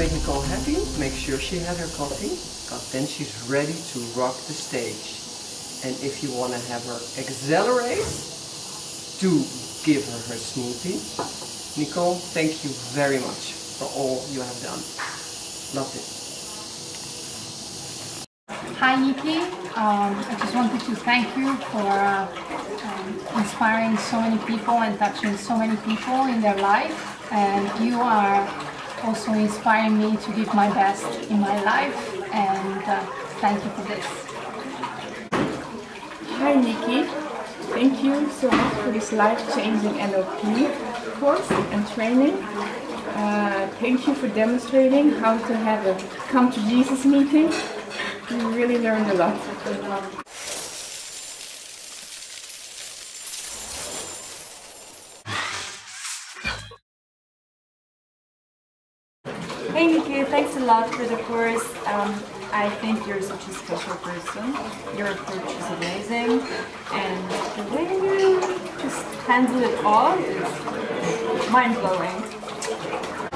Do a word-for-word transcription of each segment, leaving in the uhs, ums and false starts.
made Nicole happy, make sure she had her coffee, because then she's ready to rock the stage. And if you want to have her accelerate, do give her her smoothie. Nicole, thank you very much for all you have done. Loved it. Hi Nikki, um, I just wanted to thank you for uh, um, inspiring so many people and touching so many people in their life, and you are also inspiring me to give my best in my life, and uh, thank you for this. Hi Nikki, thank you so much for this life-changing N L P course and training. Uh, thank you for demonstrating how to have a come to Jesus meeting. We really learned a lot. Hey Nikki, thanks a lot for the course. Um, I think you're such a special person. Your approach is amazing, and the way you just handle it all is mind-blowing.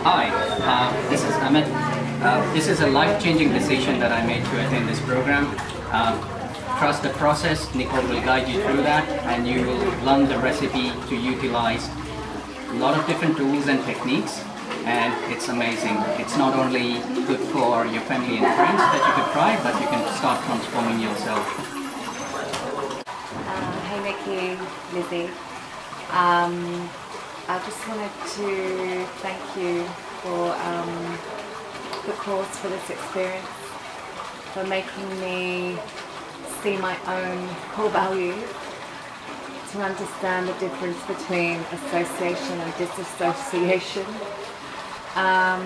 Hi, uh, this is Ahmed. Uh, this is a life-changing decision that I made to attend this program. Uh, trust the process, Nicole will guide you through that, and you will learn the recipe to utilize a lot of different tools and techniques, and it's amazing. It's not only good for your family and friends that you could try, but you can start transforming yourself. Uh, hey Nikki, Lizzie. Um, I just wanted to thank you for um, the course, for this experience, for making me see my own core values, to understand the difference between association and disassociation. Um,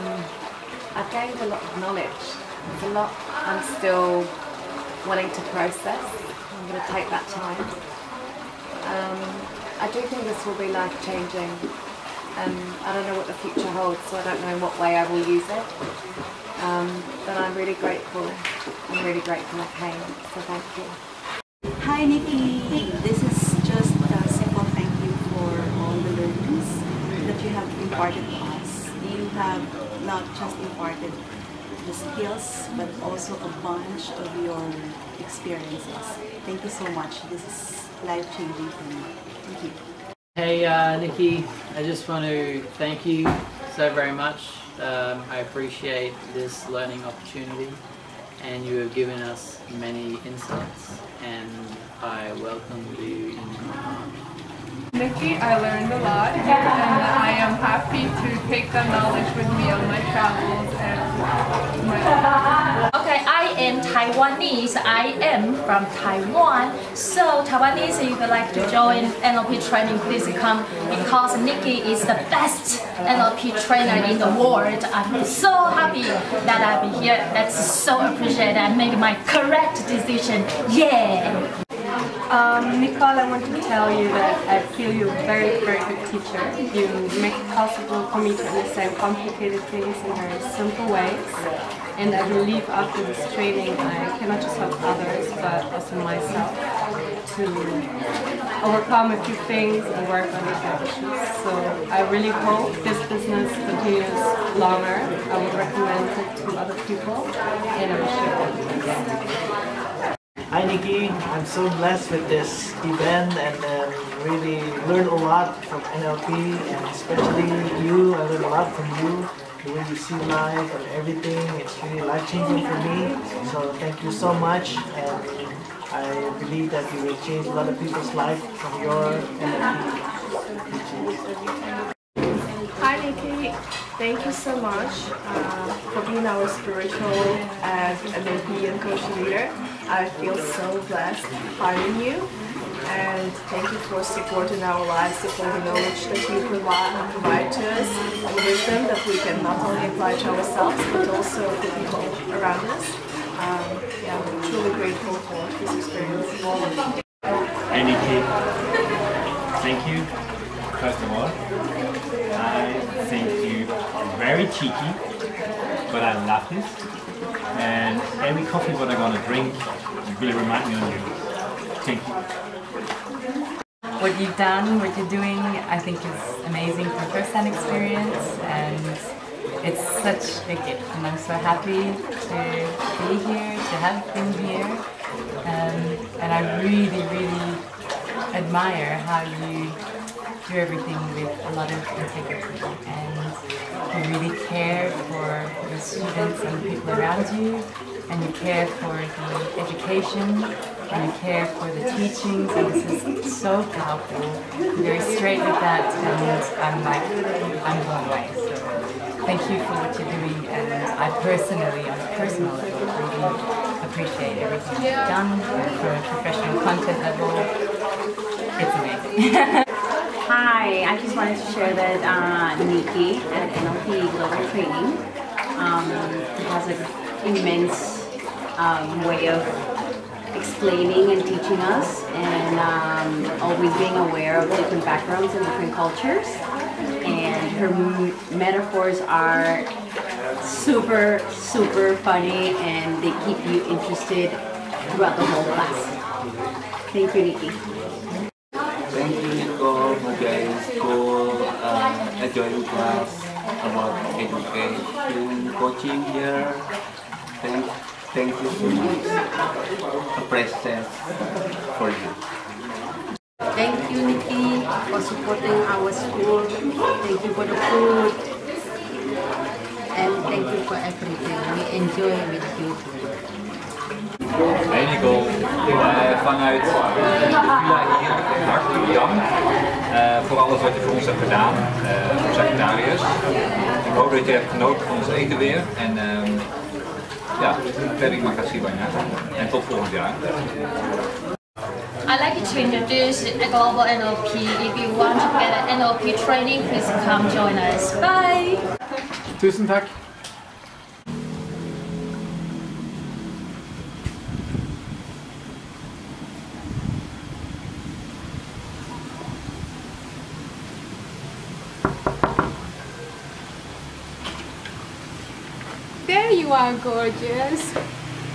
I've gained a lot of knowledge. There's a lot I'm still wanting to process. I'm going to take that time. Um, I do think this will be life-changing, and I don't know what the future holds, so I don't know in what way I will use it, um, but I'm really grateful. I'm really grateful I came, so thank you. Hi Nikki, this is just a simple thank you for all the learnings that you have imparted to us. You have not just imparted the skills, but also a bunch of your experiences. Thank you so much. This is life-changing for me. Thank you. Hey uh, Nikki, I just want to thank you so very much. Um, I appreciate this learning opportunity, and you have given us many insights, and I welcome you in my heart. Nikki, I learned a lot, and I am happy to take that knowledge with me on my travels and my... Okay, I am Taiwanese. I am from Taiwan. So, Taiwanese, if you would like to join N L P training, please come, because Nikki is the best N L P trainer in the world. I'm so happy that I'm here. That's so appreciated. I made my correct decision. Yeah! Um, Nicole, I want to tell you that I feel you're a very, very good teacher. You make it possible for me to understand complicated things in very simple ways. And I believe after this training, I cannot just help others, but also myself, to overcome a few things and work on these issues. So I really hope this business continues longer. I would recommend it to other people, and I wish you all the best. Hi Nikki, I'm so blessed with this event, and um, really learned a lot from N L P, and especially you. I learned a lot from you, the way you see life and everything. It's really life-changing for me, so thank you so much, and I believe that you will change a lot of people's life from your N L P. Hi Nikki, thank you so much uh, for being our spiritual and N L P and coach leader. I feel so blessed having you, and thank you for supporting our lives, for the knowledge that you provide, provide to us, and the wisdom that we can not only apply to ourselves but also the people around us. Um, yeah, I'm truly grateful for this experience. Hey Nikki, thank you. First of all, I think you are very cheeky, but I love this. And every coffee what I'm going to drink really remind me of you. Thank you. What you've done, what you're doing, I think is amazing from first-hand experience, and it's such a gift, and I'm so happy to be here, to have been here, um, and I really, really admire how you do everything with a lot of integrity, and you really care for your students and the people around you, and you care for the education, and you care for the teachings, and this is so powerful. You're very straight with that, and I'm like, I'm blown away. So thank you for what you're doing, and I personally, on a personal level, really appreciate everything you've done. And from a professional content level, it's amazing. Hi, I just wanted to share that uh, Nikki at N L P Global Training um, has an immense um, way of explaining and teaching us, and um, always being aware of different backgrounds and different cultures, and her m metaphors are super super funny, and they keep you interested throughout the whole class. Thank you, Nikki. Thank you, Nicole, for getting school, uh, a joint class about education coaching here. Thanks. Thank you so much. A present for you. Thank you, Nikki, for supporting our school. Thank you for the food. And thank you for everything. We enjoy with you. Hey, Nicole. Uh, vanuit Padula hier hartelijk dank uh, voor alles wat je voor ons hebt gedaan. Uh, voor Sagitarius. Ik hoop dat je hebt genoten van ons eten weer. En, uh, Yeah, very makasih banyak, and tot volgend jaar. I'd like to introduce a global N L P. If you want to get an N L P training, please come join us. Bye! Tusen takk! You are gorgeous.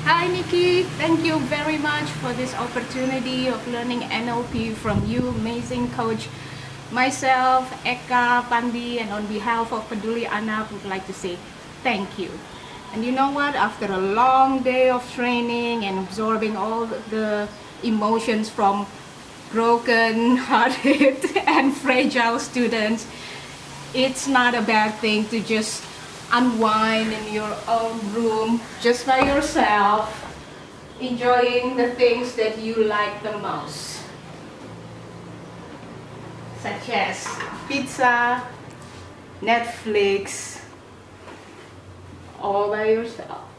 Hi, Nikki. Thank you very much for this opportunity of learning N L P from you, amazing coach. Myself, Eka, Pandi, and on behalf of Paduli Anna, would like to say thank you. And you know what? After a long day of training and absorbing all the emotions from broken-hearted and fragile students, it's not a bad thing to just unwind in your own room, just by yourself, enjoying the things that you like the most, such as pizza, Netflix, all by yourself.